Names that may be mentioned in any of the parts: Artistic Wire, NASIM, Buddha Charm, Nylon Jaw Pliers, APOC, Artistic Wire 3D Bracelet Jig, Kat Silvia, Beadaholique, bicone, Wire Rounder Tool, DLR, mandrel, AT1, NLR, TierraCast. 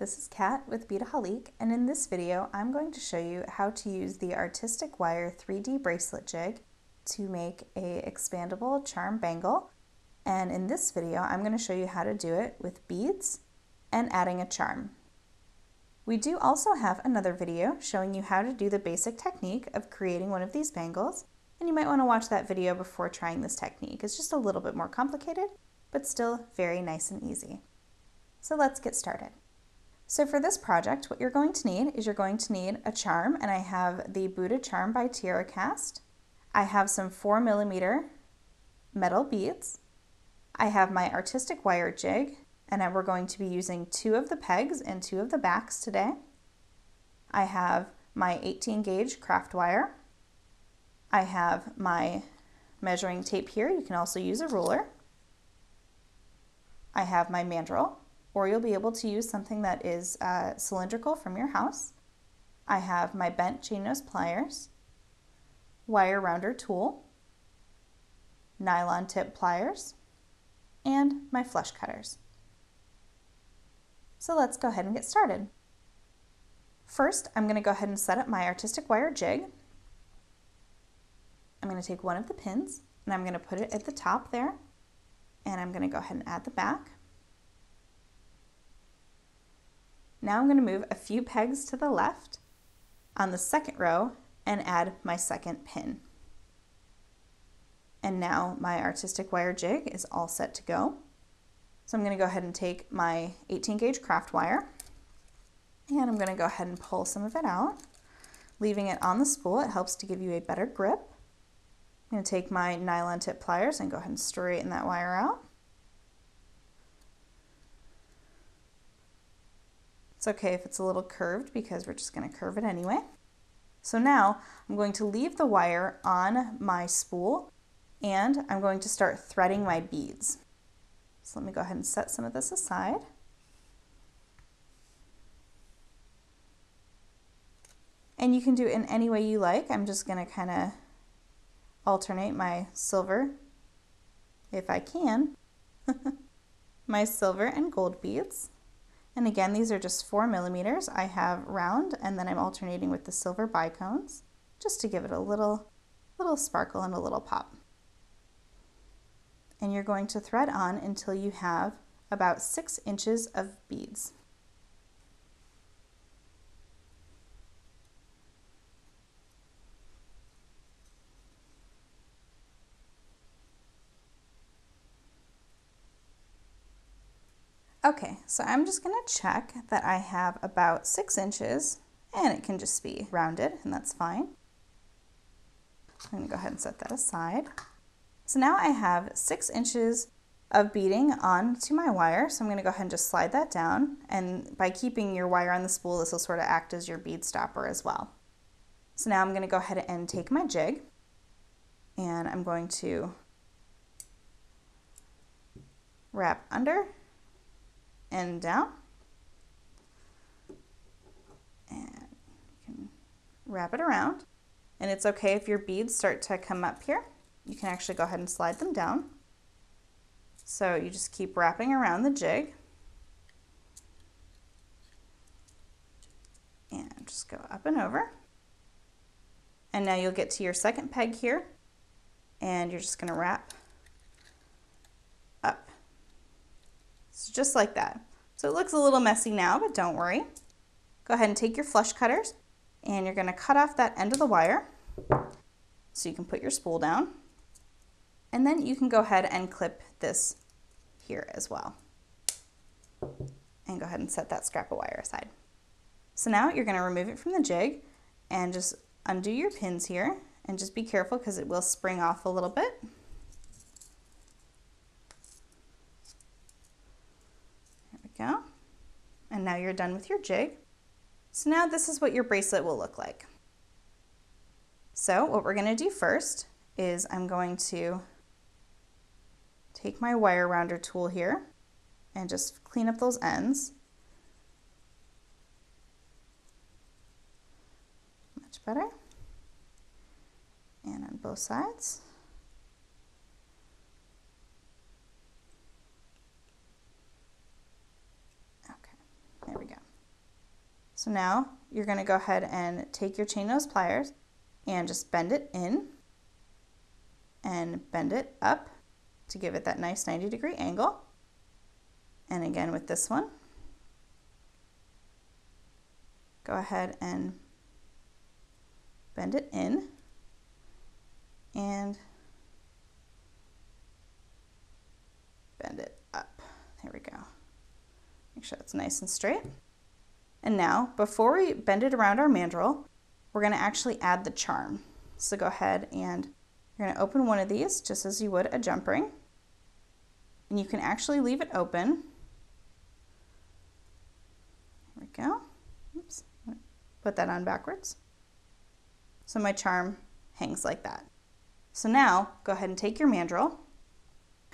This is Kat with Beadaholique, and in this video I'm going to show you how to use the Artistic Wire 3D Bracelet Jig to make a expandable charm bangle. And in this video I'm going to show you how to do it with beads and adding a charm. We do also have another video showing you how to do the basic technique of creating one of these bangles, and you might want to watch that video before trying this technique. It's just a little bit more complicated, but still very nice and easy. So let's get started. So for this project, what you're going to need is you're going to need a charm, and I have the Buddha Charm by TierraCast. I have some 4mm metal beads. I have my Artistic Wire jig, and we're going to be using 2 of the pegs and 2 of the backs today. I have my 18-gauge craft wire. I have my measuring tape here. You can also use a ruler. I have my mandrel, or you'll be able to use something that is cylindrical from your house. I have my bent chain nose pliers, wire rounder tool, nylon tip pliers, and my flush cutters. So let's go ahead and get started. First, I'm going to go ahead and set up my Artistic Wire jig. I'm going to take one of the pins and I'm going to put it at the top there, and I'm going to go ahead and add the back. Now I'm going to move a few pegs to the left on the second row and add my second pin. And now my Artistic Wire jig is all set to go. So I'm going to go ahead and take my 18-gauge craft wire, and I'm going to go ahead and pull some of it out, leaving it on the spool. It helps to give you a better grip. I'm going to take my nylon tip pliers and go ahead and straighten that wire out. It's okay if it's a little curved because we're just going to curve it anyway. So now I'm going to leave the wire on my spool, and I'm going to start threading my beads. So let me go ahead and set some of this aside. And you can do it in any way you like. I'm just going to kind of alternate my silver, if I can, my silver and gold beads. And again, these are just 4mm. I have round, and then I'm alternating with the silver bicones just to give it a little sparkle and a little pop. And you're going to thread on until you have about 6 inches of beads. Okay, so I'm just going to check that I have about 6 inches, and it can just be rounded, and that's fine. I'm going to go ahead and set that aside. So now I have 6 inches of beading onto my wire, so I'm going to go ahead and just slide that down, and by keeping your wire on the spool, this will sort of act as your bead stopper as well. So now I'm going to go ahead and take my jig, and I'm going to wrap under and down, and you can wrap it around. And it's okay if your beads start to come up here, you can actually go ahead and slide them down. So you just keep wrapping around the jig and just go up and over, and now you'll get to your second peg here, and you're just going to wrap up. So just like that. So it looks a little messy now, but don't worry. Go ahead and take your flush cutters, and you're going to cut off that end of the wire so you can put your spool down, and then you can go ahead and clip this here as well, and go ahead and set that scrap of wire aside. So now you're going to remove it from the jig and just undo your pins here, and just be careful because it will spring off a little bit. Go. And now you're done with your jig. So now this is what your bracelet will look like. So what we're going to do first is I'm going to take my wire rounder tool here and just clean up those ends. Much better. And on both sides. There we go. So now you're going to go ahead and take your chain nose pliers and just bend it in and bend it up to give it that nice 90-degree angle. And again with this one, go ahead and bend it in and bend it up. There we go. Make sure it's nice and straight. And now, before we bend it around our mandrel, we're going to actually add the charm. So go ahead and you're going to open one of these just as you would a jump ring. And you can actually leave it open. There we go. Oops. Put that on backwards. So my charm hangs like that. So now go ahead and take your mandrel.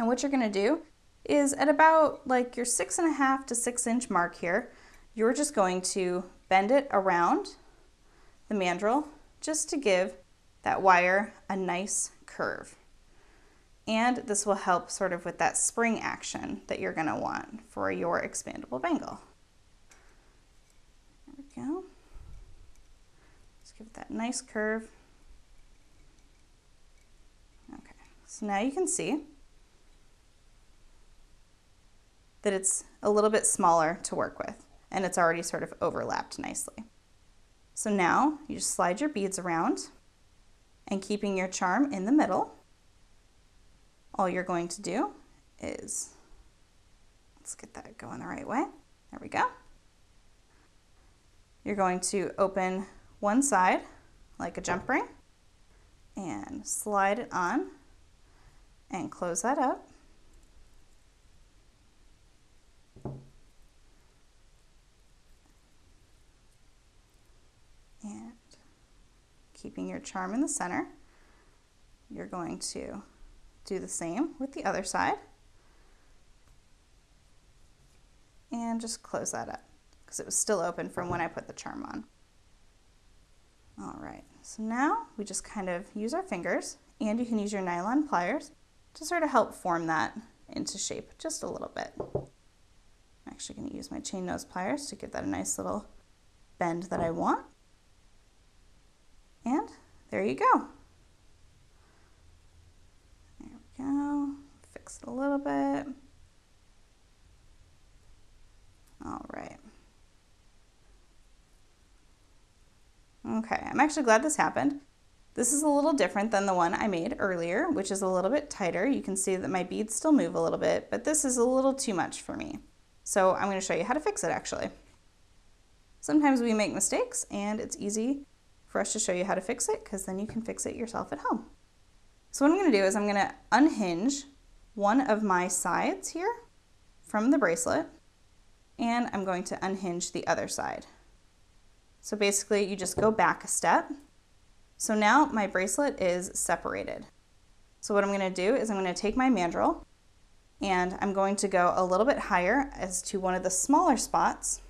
And what you're going to do is at about like your 6.5 to 6 inch mark here, you're just going to bend it around the mandrel just to give that wire a nice curve. And this will help sort of with that spring action that you're going to want for your expandable bangle. There we go. Just give it that nice curve. Okay, so now you can see that it's a little bit smaller to work with. And it's already sort of overlapped nicely. So now you just slide your beads around and keeping your charm in the middle, all you're going to do is, let's get that going the right way. There we go. You're going to open one side like a jump ring and slide it on and close that up. And keeping your charm in the center, you're going to do the same with the other side and just close that up because it was still open from when I put the charm on. All right, so now we just kind of use our fingers, and you can use your nylon pliers to sort of help form that into shape just a little bit. I'm actually going to use my chain nose pliers to give that a nice little bend that I want. And there you go. There we go. Fix it a little bit. All right. Okay, I'm actually glad this happened. This is a little different than the one I made earlier, which is a little bit tighter. You can see that my beads still move a little bit, but this is a little too much for me. So I'm going to show you how to fix it actually. Sometimes we make mistakes and it's easy for us to show you how to fix it, because then you can fix it yourself at home. So what I'm going to do is I'm going to unhinge one of my sides here from the bracelet, and I'm going to unhinge the other side. So basically you just go back a step. So now my bracelet is separated. So what I'm going to do is I'm going to take my mandrel and I'm going to go a little bit higher as to one of the smaller spots,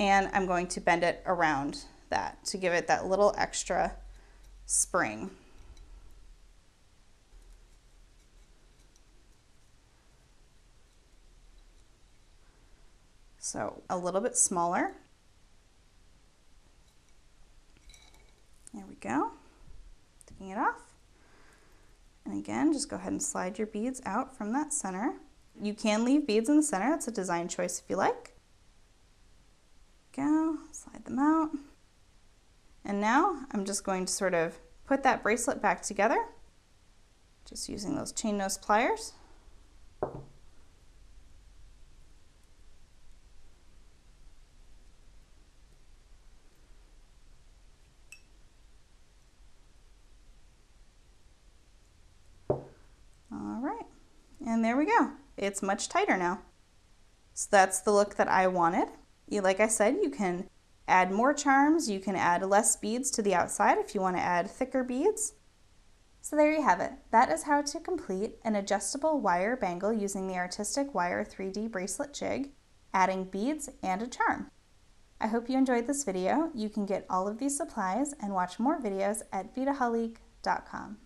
and I'm going to bend it around that to give it that little extra spring. So a little bit smaller. There we go. Taking it off. And again, just go ahead and slide your beads out from that center. You can leave beads in the center. That's a design choice if you like. Go, slide them out. And now I'm just going to sort of put that bracelet back together, just using those chain nose pliers. All right, and there we go. It's much tighter now. So that's the look that I wanted. Like I said, you can add more charms, you can add less beads to the outside if you want to add thicker beads. So there you have it. That is how to complete an adjustable wire bangle using the Artistic Wire 3D Bracelet Jig, adding beads and a charm. I hope you enjoyed this video. You can get all of these supplies and watch more videos at beadaholique.com.